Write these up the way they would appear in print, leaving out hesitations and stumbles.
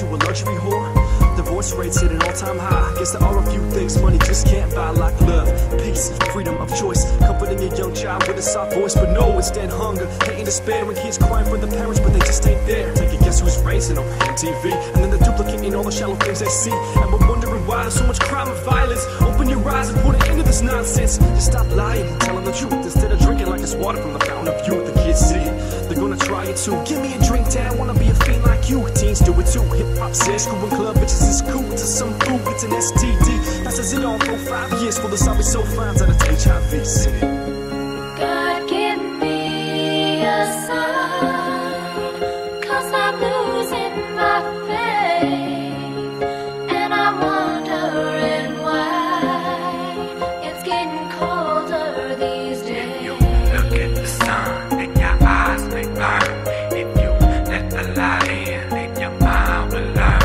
to a luxury whore? Divorce rates hit an all-time high. Guess there are a few things money just can't buy, like love, peace, freedom of choice, comforting a young child with a soft voice. But no, it's dead hunger, hate and despair, and kids crying for their parents, but they just ain't there. Take a guess who's raising them? MTV. And then they're duplicating all the shallow things they see, and we're wondering why there's so much crime and violence. Open your eyes and put an end to this nonsense. Just stop lying and tell them the truth, instead of drinking like it's water from the fountain of youth. The kids see it, they're gonna try it too. Give me a drink, Dad, I wanna be a fiend like you. Teens do it too. Hip-hop says screwing club bitches is cool. It's some food, it's an STD. That says it all for 5 years. For the zombie so fines out of HIV. Sing it. God, give me a sign, 'cause I'm losing my faith, and I'm wondering why it's getting colder these days. If you look at the sun, then your eyes may burn. If you let the light in, then your mind will learn.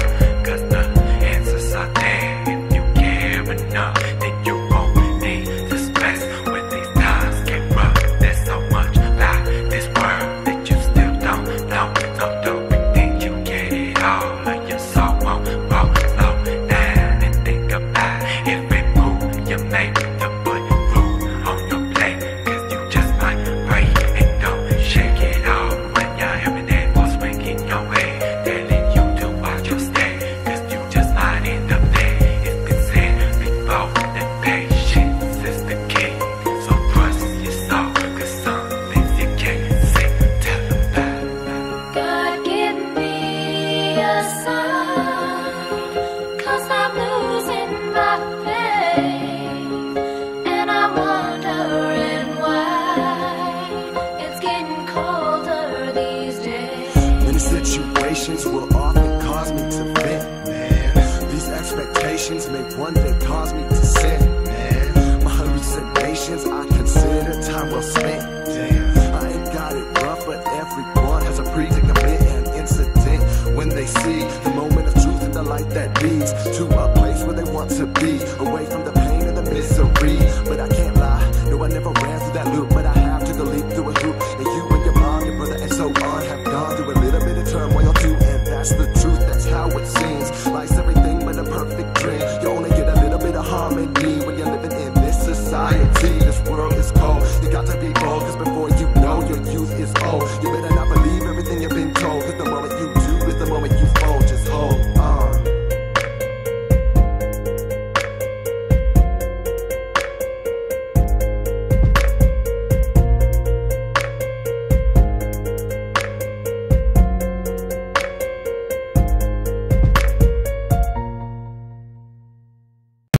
Situations will often cause me to vent, man. These expectations may one day cause me to sin, man. My hallucinations I consider time well spent, damn. I ain't got it rough, but everyone has a predicament and incident when they see the moment of truth and the light that leads to a place where they want to be.